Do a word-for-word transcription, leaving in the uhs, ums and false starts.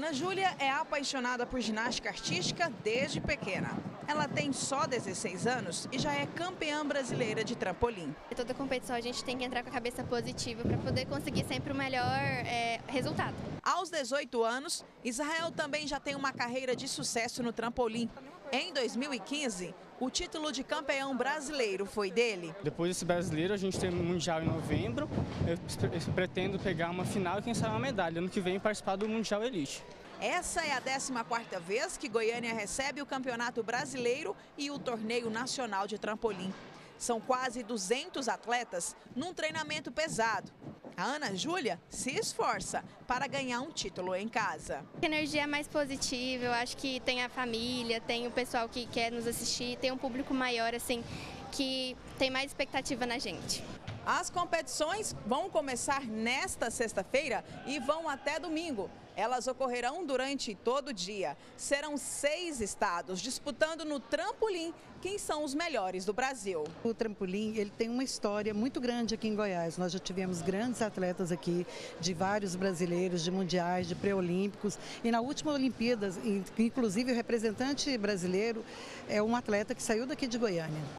Ana Júlia é apaixonada por ginástica artística desde pequena. Ela tem só dezesseis anos e já é campeã brasileira de trampolim. Em toda competição a gente tem que entrar com a cabeça positiva para poder conseguir sempre o melhor é, resultado. Aos dezoito anos, Israel também já tem uma carreira de sucesso no trampolim. Em dois mil e quinze, o título de campeão brasileiro foi dele. Depois desse brasileiro, a gente tem o Mundial em novembro. Eu pretendo pegar uma final e quem sabe uma medalha. Ano que vem participar do Mundial Elite. Essa é a décima quarta vez que Goiânia recebe o Campeonato Brasileiro e o Torneio Nacional de Trampolim. São quase duzentos atletas num treinamento pesado. A Ana Júlia se esforça para ganhar um título em casa. A energia é mais positiva, eu acho que tem a família, tem o pessoal que quer nos assistir, tem um público maior assim, que tem mais expectativa na gente. As competições vão começar nesta sexta-feira e vão até domingo. Elas ocorrerão durante todo o dia. Serão seis estados disputando no trampolim quem são os melhores do Brasil. O trampolim ele tem uma história muito grande aqui em Goiás. Nós já tivemos grandes atletas aqui, de vários brasileiros, de mundiais, de pré-olímpicos. E na última Olimpíada, inclusive o representante brasileiro é um atleta que saiu daqui de Goiânia.